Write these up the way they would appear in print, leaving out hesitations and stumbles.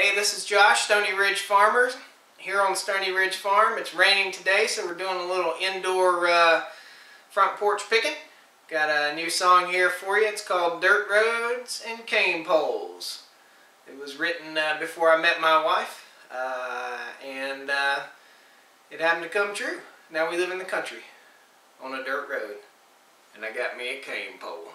Hey, this is Josh, Stony Ridge Farmers, here on Stony Ridge Farm. It's raining today, so we're doing a little indoor front porch picking. Got a new song here for you. It's called Dirt Roads and Cane Poles. It was written before I met my wife, and it happened to come true. Now we live in the country on a dirt road, and I got me a cane pole.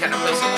Kind of place.